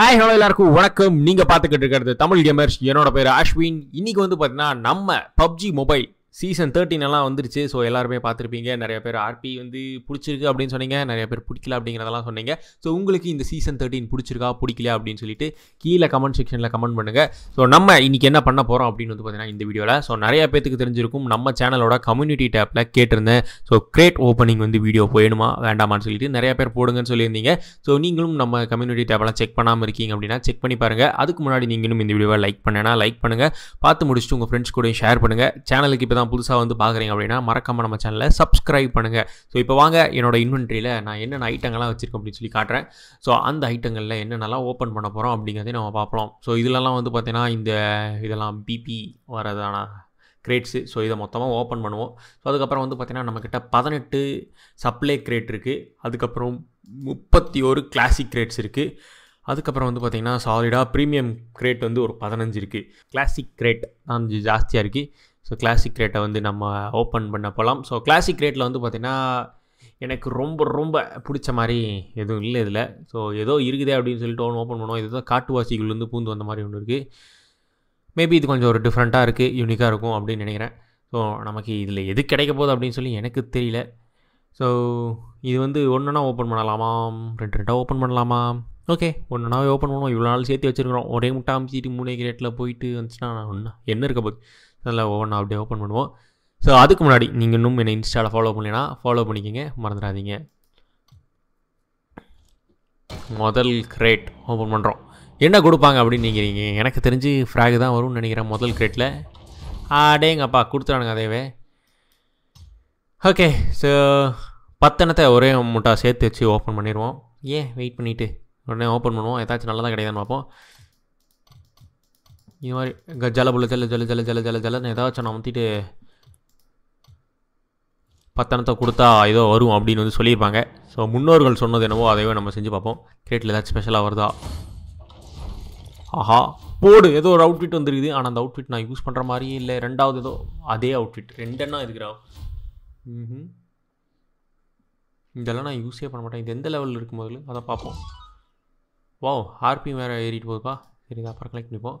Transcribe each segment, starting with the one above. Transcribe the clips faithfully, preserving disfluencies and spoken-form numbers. Hi, hello, everyone. Welcome. நீங்க பார்த்துக்கிட்டு இருக்கிறது Tamil Gamers. என்னோட பேர் Ashwin. இன்னைக்கு வந்து பார்த்தீங்கன்னா நம்ம P U B G Mobile Season thirteen எல்லாம் வந்துருச்சு. ஸோ எல்லாருமே பார்த்துருப்பீங்க. நிறைய பேர் R P வந்து பிடிச்சிருக்கு அப்படின்னு சொன்னீங்க. நிறைய பேர் பிடிக்கல அப்படிங்கிறதெல்லாம் சொன்னீங்க. ஸோ உங்களுக்கு இந்த சீசன் தேர்ட்டின் பிடிச்சிருக்கா பிடிக்கல அப்படின்னு சொல்லிட்டு கீழே கமெண்ட் செக்ஷனில் கமெண்ட் பண்ணுங்கள். ஸோ நம்ம இன்னைக்கு என்ன பண்ண போகிறோம் அப்படின்னு வந்து பார்த்தீங்கன்னா இந்த வீடியோவில் ஸோ நிறைய பேருக்கு தெரிஞ்சிருக்கும் நம்ம சேனலோட கம்யூனிட்டி டேப்பில் கேட்டிருந்தேன். ஸோ கிரேட் ஓப்பனிங் வந்து வீடியோ போயிடுமா வேண்டாமான்னு சொல்லிட்டு நிறைய பேர் போடுங்கன்னு சொல்லியிருந்தீங்க. ஸோ நீங்களும் நம்ம கம்யூனிட்டி டேப்பெல்லாம் செக் பண்ணாமல் இருக்கீங்க அப்படின்னா செக் பண்ணி பாருங்கள். அதுக்கு முன்னாடி நீங்களும் இந்த வீடியோவை லைக் பண்ணேன்னா லைக் பண்ணுங்கள். பார்த்து முடிச்சுட்டு உங்கள் ஃப்ரெண்ட்ஸ் கூட ஷேர் பண்ணுங்கள். சேனலுக்கு இப்போ புதுசா வந்து பாக்குறீங்க அப்படின்னா மறக்காம நம்ம சேனலை சப்ஸ்கிரைப் பண்ணுங்க. சோ இப்போ வாங்க என்னோட இன்வென்ட்ரியில நான் என்னென்ன ஐட்டங்கள்லாம் வச்சிருக்கேன் அப்படின்னு சொல்லி காட்டுறேன். சோ அந்த ஐட்டங்கள்ல என்னென்னலாம் ஓப்பன் பண்ண போறோம் அப்படிங்கறதை நம்ம பார்ப்போம். சோ இதுலலாம் வந்து பார்த்தீங்கன்னா இந்த இதெல்லாம் பிபி வரதானா கிரேட்ஸு. ஸோ இதை மொத்தமாக ஓப்பன் பண்ணுவோம். ஸோ அதுக்கப்புறம் வந்து பார்த்தீங்கன்னா நம்மக்கிட்ட பதினெட்டு சப்ளை கிரேட் இருக்குது. அதுக்கப்புறம் முப்பத்தி ஒரு கிளாசிக் கிரேட்ஸ் இருக்குது. அதுக்கப்புறம் வந்து பார்த்தீங்கன்னா சாலிடாக ப்ரீமியம் கிரேட் வந்து ஒரு பதினஞ்சு இருக்குது. கிளாசிக் கிரேட் அஞ்சு ஜாஸ்தியாக இருக்குது. ஸோ கிளாசிக் ரேட்டை வந்து நம்ம ஓப்பன் பண்ண போகலாம். ஸோ கிளாசிக் ரேட்டில் வந்து பார்த்திங்கன்னா எனக்கு ரொம்ப ரொம்ப பிடிச்ச மாதிரி எதுவும் இல்லை இதில். ஸோ ஏதோ இருக்குதே அப்படின்னு சொல்லிட்டு ஒன்று ஓப்பன் பண்ணுவோம். இதுதான் காட்டுவாசிகள் வந்து பூந்து வந்த மாதிரி ஒன்று இருக்குது. மேபி இது கொஞ்சம் ஒரு டிஃப்ரெண்ட்டாக இருக்குது, யூனிக்காக இருக்கும் அப்படின்னு நினைக்கிறேன். ஸோ நமக்கு இதில் எது கிடைக்க போகுது அப்படின்னு சொல்லி எனக்கு தெரியல. ஸோ இது வந்து ஒன்றுனா ஓப்பன் பண்ணலாமா, ரெண்டு ரெண்டாக ஓப்பன் பண்ணலாமா? ஓகே, ஒன்றுனாவே ஓப்பன் பண்ணுவோம். இவ்வளோ நாள் சேர்த்து வச்சுருக்கிறோம். ஒரே முட்டை அமைச்சிட்டு மூணே கிரேட்டில் போயிட்டு வந்துச்சுன்னா ஒன்று என்ன இருக்க போகுது? நல்லா ஒவ்வொன்றா அப்படியே ஓப்பன் பண்ணுவோம். ஸோ அதுக்கு முன்னாடி நீங்கள் இன்னும் என்னை இன்ஸ்டாவில் ஃபாலோ பண்ணலைன்னா ஃபாலோ பண்ணிக்கோங்க, மறந்துடாதீங்க. முதல் கிரேட் ஓப்பன் பண்ணுறோம். என்ன கொடுப்பாங்க அப்படின்னு நினைக்கிறீங்க? எனக்கு தெரிஞ்சு ஃப்ராக் தான் வரும்னு நினைக்கிறேன் முதல் கிரேட்டில். அடேங்கப்பா, கொடுத்துட்டானுங்க அதேவே. ஓகே, ஸோ பத்தனத்தை ஒரே முட்டா சேர்த்து வச்சு ஓப்பன் பண்ணிடுவோம். ஏன் வெயிட் பண்ணிவிட்டு உடனே ஓப்பன் பண்ணுவோம். ஏதாச்சும் நல்லா தான் கிடையாதுன்னு பார்ப்போம். இது மாதிரி ஜலபுல ஜல ஜல ஜல ஜல ஜல ஜலன்னு ஏதாச்சும் நான் வந்துட்டு பத்தனத்தை கொடுத்தா ஏதோ வரும் அப்படின்னு வந்து சொல்லியிருப்பாங்க. ஸோ முன்னோர்கள் சொன்னது என்னவோ அதையோ நம்ம செஞ்சு பார்ப்போம். கிரேட்டில் ஏதாச்சும் ஸ்பெஷலாக வருதா? ஆஹா, போடு. ஏதோ ஒரு அவுட்ஃபிட் வந்துருக்குது. ஆனால் அந்த அவுட்ஃபிட் நான் யூஸ் பண்ணுற மாதிரியே இல்லை. ரெண்டாவது ஏதோ அதே அவுட்ஃபிட் ரெண்டெண்ணா இருக்கிறோம். ம், இதெல்லாம் நான் யூஸே பண்ண மாட்டேன். இது எந்த லெவலில் இருக்கும் முதல்ல அதை பார்ப்போம். வா, ஆர்பி வேறு ஏறிட்டு போகுதுப்பா. சரி, அப்புறம் கலெக்ட் பண்ணிப்போம்.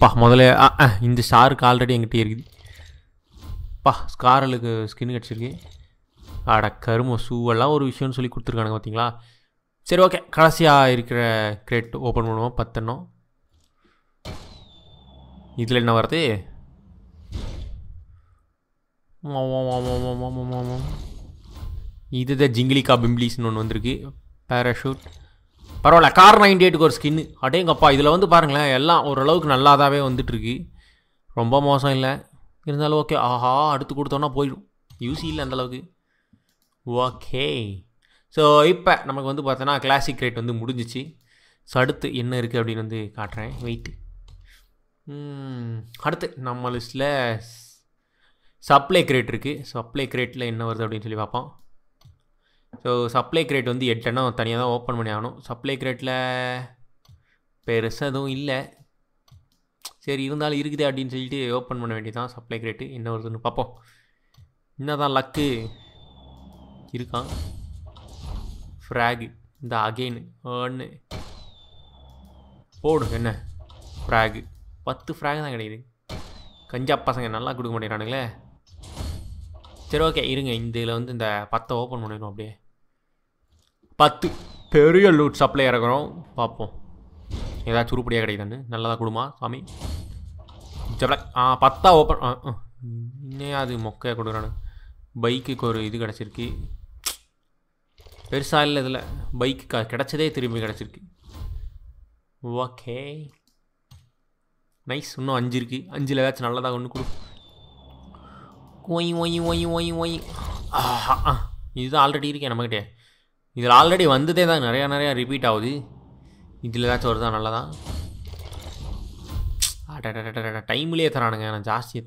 பா? முதல்ல இந்த ஸ்டாருக்கு ஆல்ரெடி எங்கிட்டே இருக்குது பா. ஸ்காரலுக்கு ஸ்கின் கிடச்சிருக்கு. ஆட கரும சூவெல்லாம் ஒரு விஷயம்னு சொல்லி கொடுத்துருக்கானுங்க பார்த்தீங்களா. சரி, ஓகே, கடைசியாக இருக்கிற கிரேட் ஓப்பன் பண்ணுவோம். பத்தெண்ணம். இதில் என்ன வருது? இது தான் ஜிங்கிலிக்கா பிம்பிளிஸ்னு ஒன்று வந்திருக்கு. பேராஷூட் பரவாயில்ல. கார் நைன்டி எயிட்டுக்கு ஒரு ஸ்கின்னு. அடேங்கப்பா, இதில் வந்து பாருங்களேன் எல்லாம் ஓரளவுக்கு நல்லாதாகவே வந்துட்டுருக்கு. ரொம்ப மோசம் இல்லை இருந்தாலும் ஓகே. ஆஹா, அடுத்து கொடுத்தோன்னா போயிடும். யூஸி இல்லை அந்தளவுக்கு. ஓகே, ஸோ இப்போ நமக்கு வந்து பார்த்தோன்னா கிளாசிக் ரேட் வந்து முடிஞ்சிச்சு. ஸோ அடுத்து என்ன இருக்குது அப்படின்னு வந்து காட்டுறேன். வெயிட்டு, அடுத்து நம்ம லிஸ்ட்டில் சப்ளை கிரேட் இருக்குது. சப்ளை கிரேட்டில் என்ன வருது அப்படின்னு சொல்லி பார்ப்போம். ஸோ சப்ளை கிரேட் வந்து எட்டுன்னா தனியாக தான் ஓப்பன் பண்ணி ஆகணும். சப்ளை கிரேட்டில் பெருசாக எதுவும் இல்லை. சரி, இருந்தாலும் இருக்குது அப்படின்னு சொல்லிட்டு ஓப்பன் பண்ண வேண்டியதான். சப்ளை கிரேட்டு என்ன வருதுன்னு பார்ப்போம். என்ன தான் லக்கு இருக்கான். ஃப்ராகு இந்த அகெயின் ஒன்று போடும். என்ன ஃப்ராகு? பத்து ஃப்ராக் தான் கிடையாது. கஞ்சா பசங்க நல்லா கொடுக்க மாட்டேங்கிறானுங்களே. சரி, ஓகே, இருங்க. இந்த இதில் வந்து இந்த பத்தை ஓப்பன் பண்ணிடுவோம். அப்படியே பத்து பெரிய லூட் சப்ளை இறக்குறோம். பார்ப்போம் ஏதாச்சும் உருப்படியாக கிடைக்குதுன்னு. நல்லதாக கொடுமா சாமி. சப்ளை ஆ பத்தா ஓப்பன். இன்னும் அது மொக்கையாக கொடுக்குறானு. பைக்குக்கு ஒரு இது கிடச்சிருக்கு. பெருசாக இல்லை இதில். பைக்கு கிடச்சதே திரும்பி கிடச்சிருக்கு. Okay, nice. இன்னும் அஞ்சு இருக்குது. அஞ்சில் ஏதாச்சும் நல்லதாக ஒன்று கொடு. Why why why why why ஆஹா, இதுதான் ஆல்ரெடி இருக்கேன் நம்மக்கிட்டே. இதில் ஆல்ரெடி வந்ததே தான் நிறையா நிறையா ரிப்பீட் ஆகுது. இதில் ஏதாச்சும் ஒரு தான் நல்லதான். டைம்லேயே தரானுங்க. நான் ஜாஸ்தி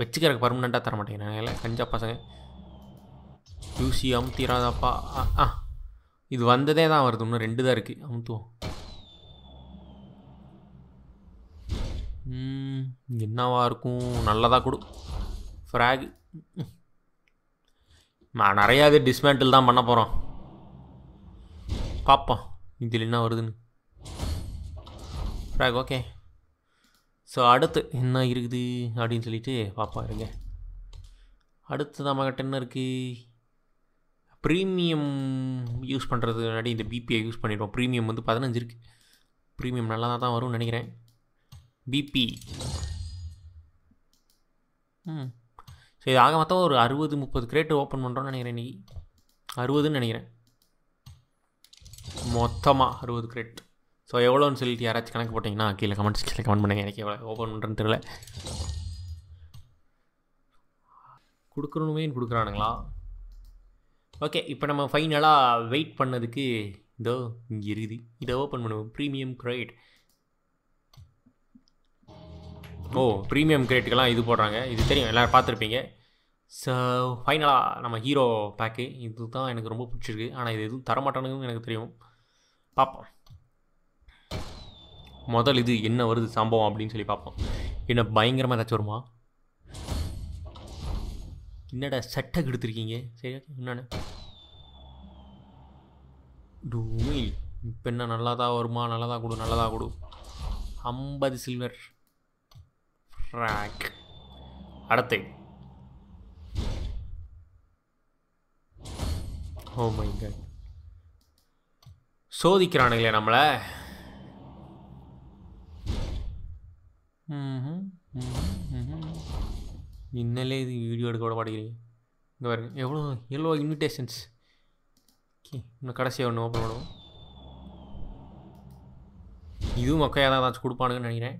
வச்சுக்கிறக்கு பர்மனெண்ட்டாக தர மாட்டேங்கிறேன். இல்லை கஞ்சா பசங்க யூசி அமுத்திராதாப்பா. ஆ இது வந்ததே தான் வருது, இன்னும் ரெண்டு தான் இருக்குது. அமுத்துவோம். என்னவா இருக்கும், நல்லதாக கொடு ஃப்ராக். நான் நிறையா இது டிஸ்மேண்டில் தான் பண்ண போகிறோம். பார்ப்போம் இதில் என்ன வருதுன்னு. Frock okay. ஸோ அடுத்து என்ன இருக்குது அப்படின்னு சொல்லிட்டு பாப்பா இருங்க. அடுத்து நம்மக்கிட்ட என்ன இருக்குது, ப்ரீமியம் யூஸ் பண்ணுறது. முன்னாடி இந்த பிபிஐ யூஸ் பண்ணிடுவோம். ப்ரீமியம் வந்து பதினஞ்சு இருக்குது. ப்ரீமியம் நல்லா தான் வரும்னு நினைக்கிறேன். பிபி ம் ஸோ இது ஆக மொத்தம் ஒரு அறுபது முப்பது கிரேட்டு ஓப்பன் பண்ணுறோன்னு நினைக்கிறேன். இன்றைக்கி அறுபதுன்னு நினைக்கிறேன், மொத்தமாக அறுபது கிரேட். ஸோ எவ்வளோன்னு சொல்லிட்டு யாராச்சும் கணக்கு போட்டிங்கன்னா கீழே கமெண்ட்ஸ் கீழே கமெண்ட் பண்ணுங்கள். எனக்கு எவ்வளோ ஓப்பன் பண்ணுறேன்னு தெரியல. கொடுக்குறணுமே கொடுக்குறானுங்களா? ஓகே, இப்போ நம்ம ஃபைனலாக வெயிட் பண்ணதுக்கு இதோ இங்கே இருக்குது. இதை ஓப்பன் பண்ணுவோம். Premium crate. ஓ ப்ரீமியம் கிரேட்டுக்கெல்லாம் இது போடுறாங்க. இது தெரியும், எல்லோரும் பார்த்துருப்பீங்க. ஸோ ஃபைனலாக நம்ம ஹீரோ பேக்கு இது தான் எனக்கு ரொம்ப பிடிச்சிருக்கு. ஆனால் இது எதுவும் தரமாட்டானுங்கன்னு எனக்கு தெரியும். பார்ப்போம் முதல் இது என்ன வருது சம்பவம் அப்படின்னு சொல்லி பார்ப்போம். என்ன பயங்கரமாக ஏதாச்சும் வருமா? என்னடா சட்டை கெடுத்துருக்கீங்க. சரியா என்னென்ன டூமி இப்போ என்ன நல்லாதான் வருமா? நல்லதாக கொடு நல்லதாக கொடு. ஐம்பது சில்வர் ரேக். அடுத்து ஓ மை காட் சோதிக்கிறானுங்களே நம்மளை. ம் இன்னலே இது வீடியோ எடுக்க விட மாட்டேங்கிறீங்க. இங்கே பாருங்க எவ்வளோ எவ்வளோ இன்விடேஷன்ஸ். ஓகே இன்னும் கடைசியாக ஒன்று ஓப்பன் பண்ணுவோம். இதுவும் மக்கள் யாராவது ஏதாச்சும் கொடுப்பானுங்கன்னு நினைக்கிறேன்.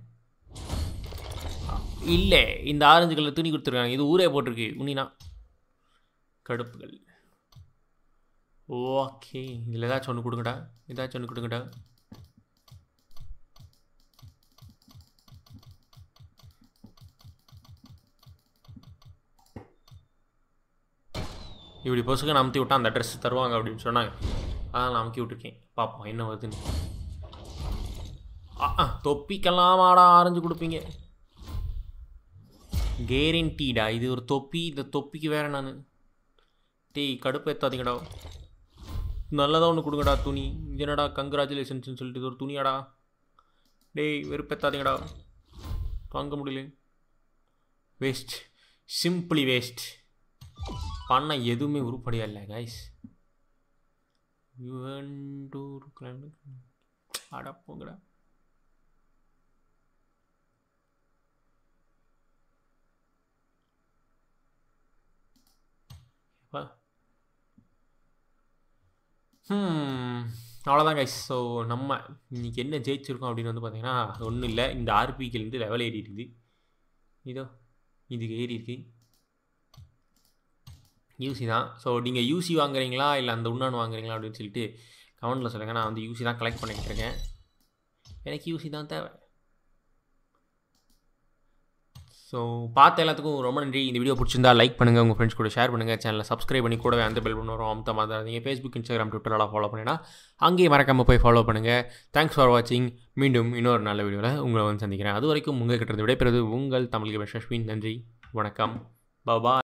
இல்லை இந்த ஆரஞ்சு கலர் துணி கொடுத்துருக்காங்க. இது ஊரே போட்டிருக்கு உன்னினா கடுப்புகள். ஓகே இதில் ஏதாச்சும் ஒன்று கொடுங்கடா, ஏதாச்சும் ஒன்று கொடுங்கடா. இப்படி பொசுக்கு அமுத்தி விட்டால் அந்த ட்ரெஸ் தருவாங்க அப்படின்னு சொன்னாங்க. அதான் நான் அமுக்கி விட்டுருக்கேன். பார்ப்போம் என்ன வருதுன்னு. ஆ தொப்பிக்கெல்லாம் ஆடா ஆரஞ்சு கொடுப்பீங்க கேரண்டிடா. இது ஒரு தொப்பி, இந்த தொப்பிக்கு வேறு நான் டேய் கடுப்பு ஏற்றாதீங்கடா. நல்லதாக ஒன்று கொடுங்கடா துணி. என்னடா கங்க்ராச்சுலேஷன்ஸ்ன்னு சொல்லிட்டு இது ஒரு துணியாடா. டேய் வெறுப்பேற்றாதீங்கடா, வாங்க முடியல. Waste, simply waste. பண்ண எதுவுமே உருப்படியா இல்லை கைஸ். யுவெண்டூர் கிளம்பு அடப்போங்கடா. ம் அவ்வளோதான் கைஸ். ஸோ நம்ம இன்னைக்கு என்ன ஜெயிச்சிருக்கோம் அப்படின்னு வந்து பார்த்தீங்கன்னா ஒன்றும் இல்லை. இந்த ஆர்பிக்கிலேருந்து லெவல் ஏறி இருக்குது. இதோ இதுக்கு ஏறி இருக்குது யூசி தான். ஸோ நீங்கள் யூசி வாங்குறீங்களா இல்லை அந்த உண்ணான்னு வாங்குறீங்களா அப்படின்னு சொல்லிட்டு கமெண்ட்டில் சொல்லுங்கள். நான் வந்து யூசி தான் கலெக்ட் பண்ணிக்கிட்டு இருக்கேன். எனக்கு யூசி தான் தேவை. ஸோ பார்த்த எல்லாத்துக்கும் ரொம்ப நன்றி. இந்த வீடியோ பிடிச்சிருந்தா லைக் பண்ணுங்கள், உங்கள் ஃப்ரெண்ட்ஸ் கூட ஷேர் பண்ணுங்கள். சேனலில் சப்ஸ்கிரைப் பண்ணி கூடவே அந்த பெல் பட்டன் வரும் அமுத்த மாதிரி ஃபேஸ்புக் இன்ஸ்டாகிராம் ட்விட்டரெல்லாம் ஃபாலோ பண்ணினா அங்கேயே மறக்காமல் போய் ஃபாலோ பண்ணுங்கள். தேங்க்ஸ் ஃபார் வாட்சிங். மீண்டும் இன்னொரு நல்ல வீடியோவில் உங்களை வந்து சந்திக்கிறேன். அது வரைக்கும் உங்கள் கிட்ட இருந்து விடைபெறுவது உங்கள் தமிழ் கேமர்ஸ் அஸ்வின். நன்றி, வணக்கம், பாய்.